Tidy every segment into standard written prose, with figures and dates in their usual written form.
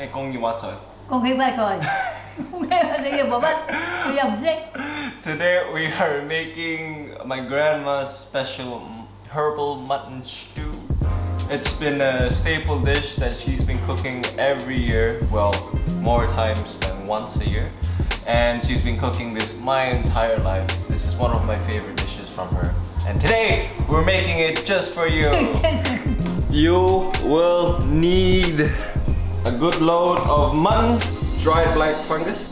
你工要屈水，工幾屈水？咩？你又冇乜，佢又唔識。Today we are making my grandma's special herbal mutton stew. It's been a staple dish that she's been cooking every year, well, more times than once a year. And she's been cooking this my entire life. This is one of my favorite dishes from her. And today, we're making it just for you. You will need a good load of mutton, dried black fungus,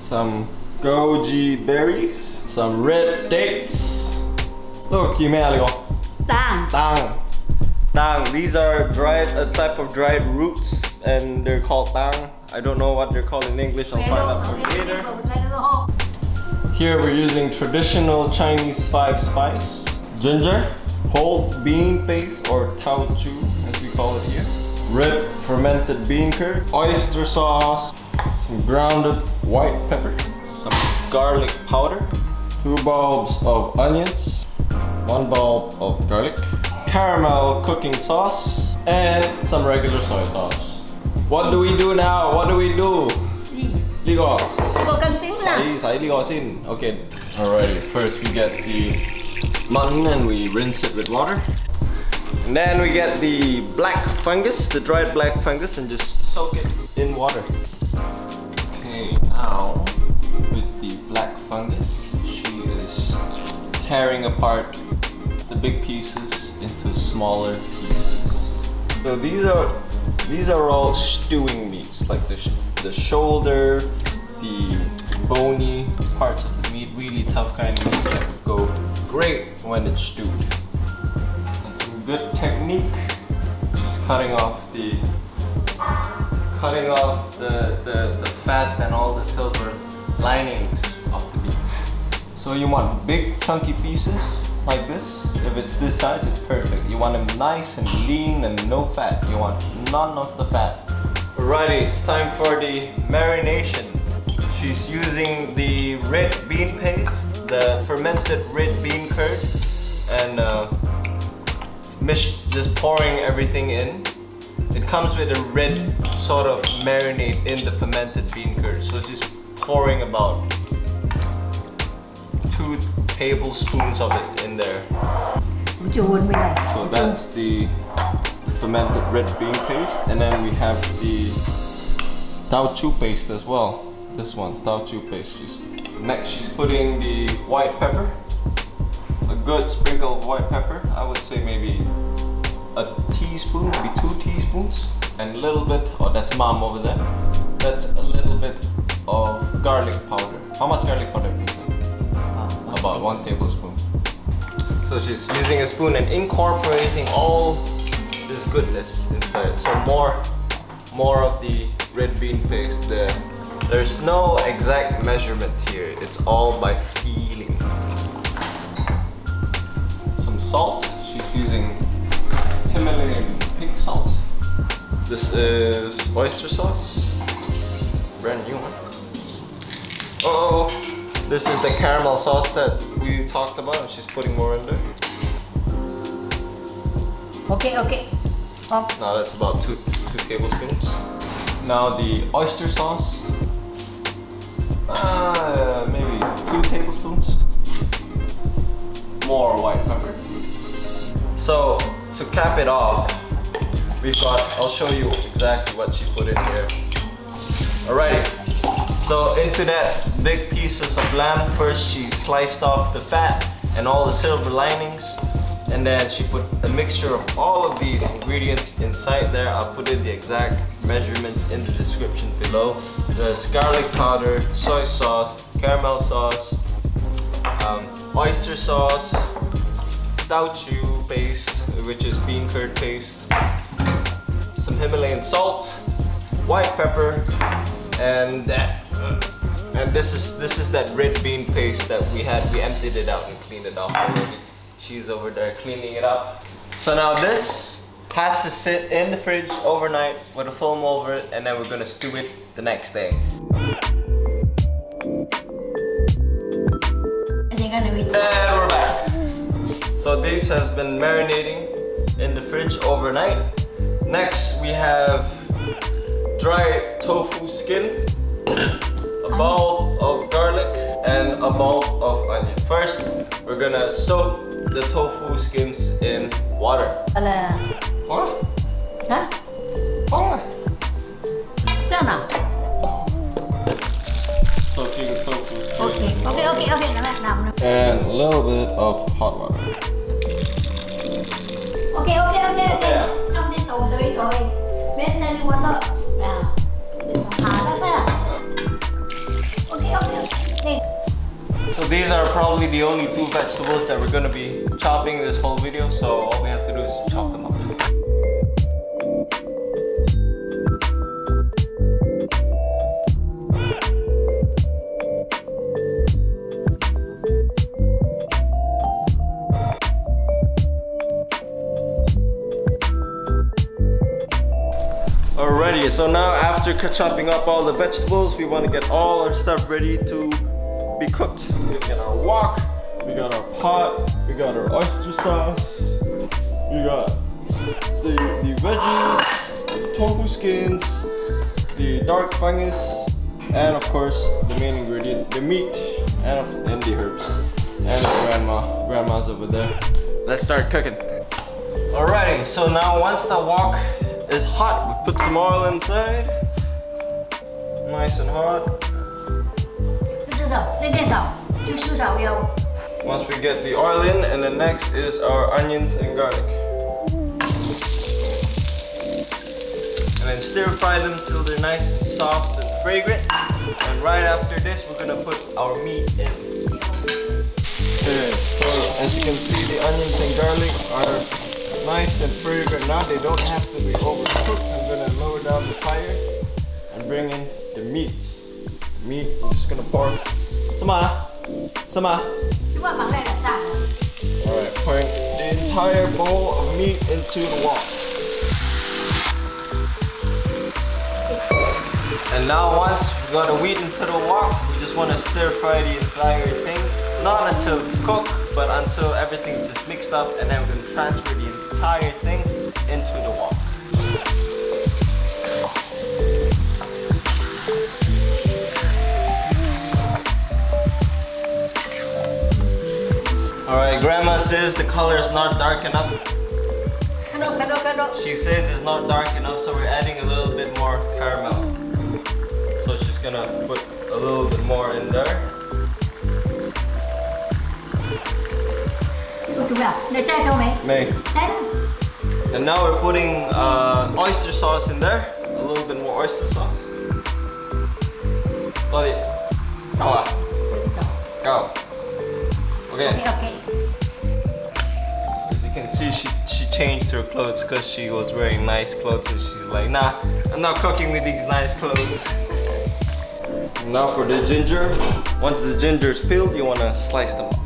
some goji berries, some red dates. Look, you may Tang. These are a type of dried roots, and they're called tang. I don't know what they're called in English, I'll find out for you later. Here we're using traditional Chinese 5 spice. Ginger, whole bean paste or taucu as we call it here. Red fermented bean curd, oyster sauce, some grounded white pepper, some garlic powder, 2 bulbs of onions, 1 bulb of garlic, caramel cooking sauce, and some regular soy sauce. What do we do now? What do we do? Ligo. Okay. Alrighty, first we get the mutton and we rinse it with water. And then we get the black fungus, the dried black fungus, and just soak it in water. Okay, now with the black fungus, she is tearing apart the big pieces into smaller pieces. So these are all stewing meats, like the shoulder, the bony parts of the meat, really tough kind of meats that would go great when it's stewed. And some good technique, just cutting off the fat and all the silver linings of the meat. So you want big chunky pieces like this. If it's this size, it's perfect. You want them nice and lean and no fat. You want none of the fat. Alrighty, it's time for the marination. She's using the red bean paste, the fermented red bean curd, and just pouring everything in. It comes with a red sort of marinade in the fermented bean curd, so just pouring about 2 tablespoons of it in there. So that's the fermented red bean paste, and then we have the taucu paste as well. This one, taucu paste. Next, she's putting the white pepper, a good sprinkle of white pepper. I would say maybe a teaspoon, maybe 2 teaspoons, and a little bit. Oh, that's mom over there. That's a little bit of garlic powder. How much garlic powder is it? About 1 tablespoon. So she's using a spoon and incorporating all this goodness inside. So more of the red bean paste there. There's no exact measurement here. It's all by feeling. Some salt. She's using Himalayan pink salt. This is oyster sauce. Brand new one. Oh! This is the caramel sauce that we talked about, and she's putting more in there. Okay. Oh. Now that's about two tablespoons. Now the oyster sauce, maybe 2 tablespoons. More white pepper. So to cap it off, we've got, I'll show you exactly what she put in here. Alrighty. So into that big pieces of lamb, first she sliced off the fat and all the silver linings, and then she put a mixture of all of these ingredients inside there. I'll put in the exact measurements in the description below. There's garlic powder, soy sauce, caramel sauce, oyster sauce, taucu paste, which is bean curd paste, some Himalayan salt, white pepper, and that. And this is that red bean paste that we had. We emptied it out and cleaned it off already. She's over there cleaning it up. So now this has to sit in the fridge overnight with a film over it, and then we're gonna stew it the next day. And we're back. So this has been marinating in the fridge overnight. Next we have dried tofu skin, a bulb of garlic, and a bulb of onion. First, we're gonna soak the tofu skins in water. Huh? Huh? Soaking the tofu skin. Okay. And a little bit of hot water. Okay. Water. Yeah. Okay. So these are probably the only two vegetables that we're gonna be chopping this whole video, so all we have to do is chop them up. Alrighty, so now after chopping up all the vegetables, we want to get all our stuff ready to be cooked. We got our wok, we got our pot, we got our oyster sauce, we got the veggies, the tofu skins, the dark fungus, and of course the main ingredient, the meat, and the herbs. And grandma's over there. Let's start cooking. Alrighty, so now once the wok is hot, we put some oil inside. Nice and hot. Once we get the oil in, and the next is our onions and garlic. And then stir fry them till they're nice and soft and fragrant. And right after this, we're gonna put our meat in. Okay, so as you can see, the onions and garlic are nice and fragrant now. They don't have to be overcooked. I'm gonna lower down the fire and bring in the meats. Meat, I'm just gonna pour. Alright, pouring the entire bowl of meat into the wok. And now once we got the wheat into the wok, we just wanna stir fry the entire thing. Not until it's cooked, but until everything's just mixed up, and then we're going to transfer the entire thing into the wok. Alright, Grandma says the color is not dark enough. She says it's not dark enough, so we're adding a little bit more caramel. So she's going to put a little bit more in there. And now we're putting oyster sauce in there. A little bit more oyster sauce. Okay. As you can see, she changed her clothes because she was wearing nice clothes, and she's like, nah, I'm not cooking with these nice clothes. Now for the ginger. Once the ginger is peeled, you want to slice them up.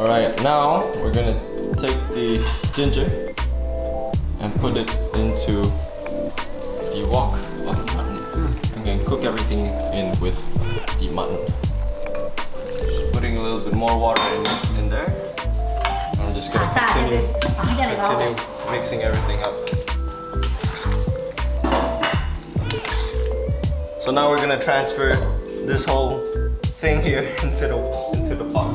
Alright, now we're gonna take the ginger and put it into the wok of mutton. I'm gonna cook everything in with the mutton. Just putting a little bit more water in there. I'm just gonna continue mixing everything up. So now we're gonna transfer this whole thing here into the pot.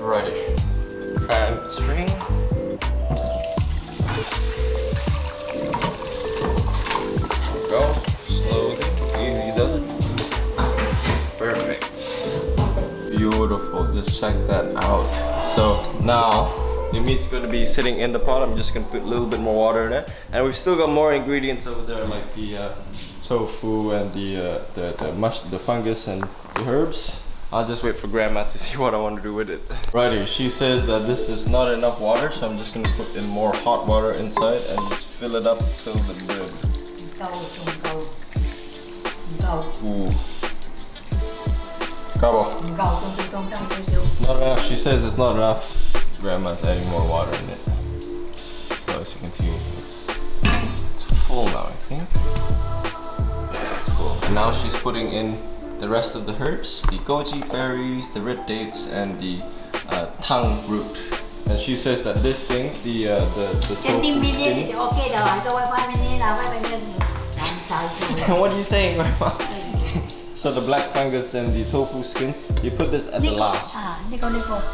Ready. Transferring. Go. Slowly. Easy does it. Perfect. Beautiful. Just check that out. So now the meat's gonna be sitting in the pot. I'm just gonna put a little bit more water in it. And we've still got more ingredients over there, like the tofu and the fungus and the herbs. I'll just wait for Grandma to see what I want to do with it. Righty, she says that this is not enough water, so I'm just going to put in more hot water inside and just fill it up till the lid. Not enough. She says it's not enough. Grandma's adding more water in it. So as you can see, it's full now, I think. Now she's putting in the rest of the herbs, the goji berries, the red dates, and the tang root. And she says that this thing, the tofu skin. What are you saying, Grandma? So the black fungus and the tofu skin, you put this at the last.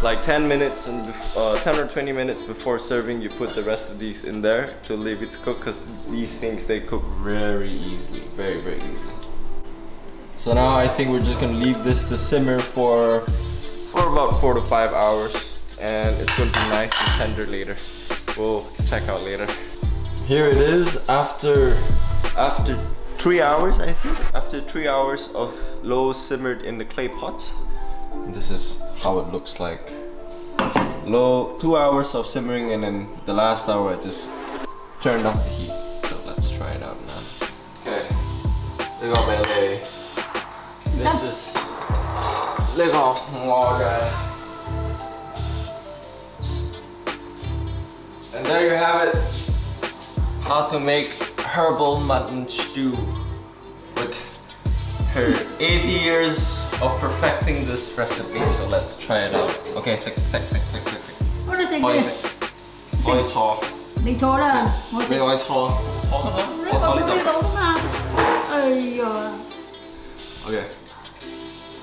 Like 10 minutes and 10 or 20 minutes before serving, you put the rest of these in there to leave it to cook, because these things, they cook very easily, very easily. So now I think we're just gonna leave this to simmer for about 4 to 5 hours. And it's going to be nice and tender later. We'll check out later. Here it is after 3 hours, I think. After 3 hours of low simmered in the clay pot. This is how it looks like. Low, 2 hours of simmering, and then the last hour I just turned up the heat. So let's try it out now. Okay. Look at my lady. This is... Look at my guy. And there you have it, how to make herbal mutton stew with her 80 years of perfecting this recipe. So let's try it out. Okay, six. What is it? Okay,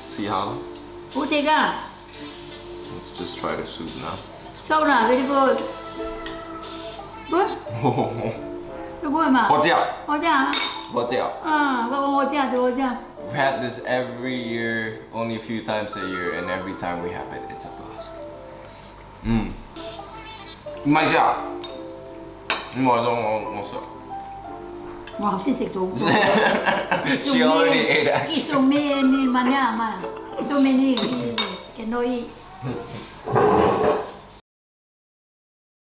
see how? Let's just try the soup now. So now, very good. We've had this every year, only a few times a year, and every time we have it, it's a blast. Mmm. She already ate it.